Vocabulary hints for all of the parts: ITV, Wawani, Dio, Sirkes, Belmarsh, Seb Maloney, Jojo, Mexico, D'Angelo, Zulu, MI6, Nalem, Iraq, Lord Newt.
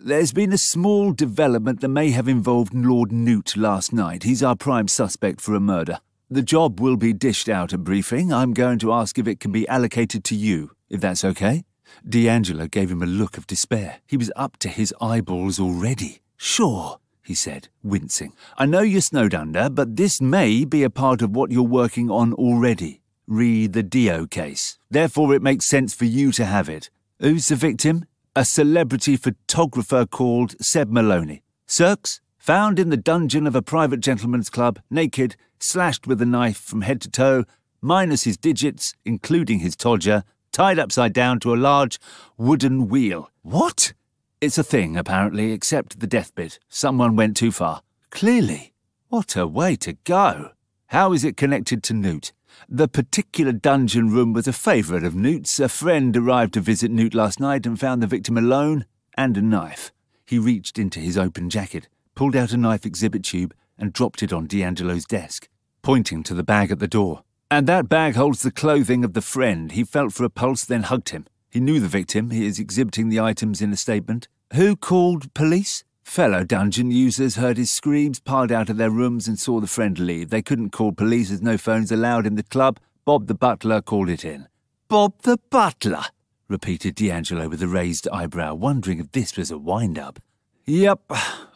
There's been a small development that may have involved Lord Newt last night. He's our prime suspect for a murder. The job will be dished out at briefing. I'm going to ask if it can be allocated to you, if that's okay. D'Angelo gave him a look of despair. He was up to his eyeballs already. Sure, he said, wincing. I know you're snowed under, but this may be a part of what you're working on already. Read the Dio case. Therefore, it makes sense for you to have it. Who's the victim? A celebrity photographer called Seb Maloney. Sirkes, found in the dungeon of a private gentleman's club, naked, slashed with a knife from head to toe, minus his digits, including his todger, tied upside down to a large wooden wheel. What? It's a thing, apparently, except the death bit. Someone went too far. Clearly. What a way to go. How is it connected to Newt? The particular dungeon room was a favourite of Newt's. A friend arrived to visit Newt last night and found the victim alone and a knife. He reached into his open jacket, pulled out a knife exhibit tube and dropped it on D'Angelo's desk, pointing to the bag at the door. And that bag holds the clothing of the friend. He felt for a pulse, then hugged him. He knew the victim. He is exhibiting the items in a statement. Who called police? Fellow dungeon users heard his screams, piled out of their rooms and saw the friend leave. They couldn't call police as no phones allowed in the club. Bob the butler called it in. Bob the butler, repeated D'Angelo with a raised eyebrow, wondering if this was a wind-up. Yep,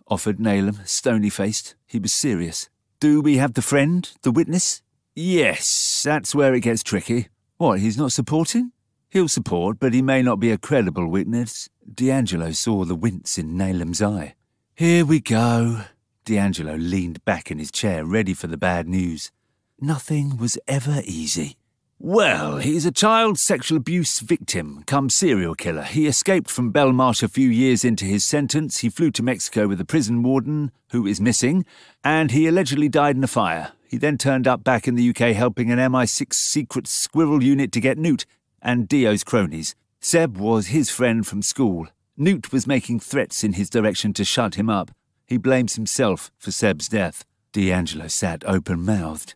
offered Nalem, stony-faced. He was serious. Do we have the friend, the witness? Yes, that's where it gets tricky. What, he's not supporting? He'll support, but he may not be a credible witness. D'Angelo saw the wince in Nalem's eye. Here we go. D'Angelo leaned back in his chair, ready for the bad news. Nothing was ever easy. Well, he's a child sexual abuse victim, come serial killer. He escaped from Belmarsh a few years into his sentence. He flew to Mexico with a prison warden, who is missing, and he allegedly died in a fire. He then turned up back in the UK helping an MI6 secret squirrel unit to get Newt and Dio's cronies. Seb was his friend from school. Newt was making threats in his direction to shut him up. He blames himself for Seb's death. D'Angelo sat open-mouthed.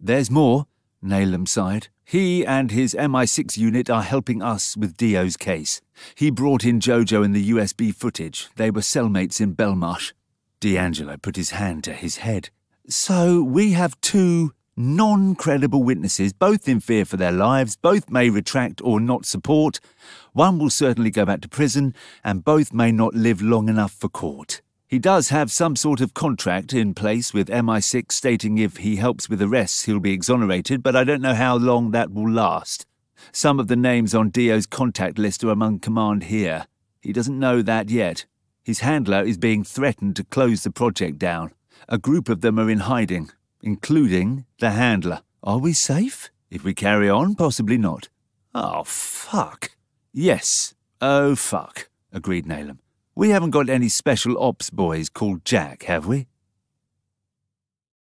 There's more, Nalem sighed. He and his MI6 unit are helping us with Dio's case. He brought in Jojo in the USB footage. They were cellmates in Belmarsh. D'Angelo put his hand to his head. So we have two non-credible witnesses, both in fear for their lives, both may retract or not support, one will certainly go back to prison, and both may not live long enough for court. He does have some sort of contract in place with MI6 stating if he helps with arrests he'll be exonerated, but I don't know how long that will last. Some of the names on Dio's contact list are among command here. He doesn't know that yet. His handler is being threatened to close the project down. A group of them are in hiding, including the handler. Are we safe? If we carry on, possibly not. Oh, fuck. Yes. Oh, fuck, agreed Nalem. We haven't got any special ops boys called Jack, have we?